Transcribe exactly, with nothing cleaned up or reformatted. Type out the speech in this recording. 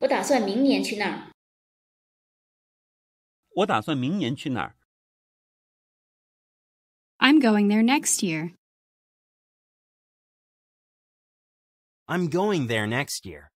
我打算明年去那儿。我打算明年去那儿。I'm going there next year. I'm going there next year.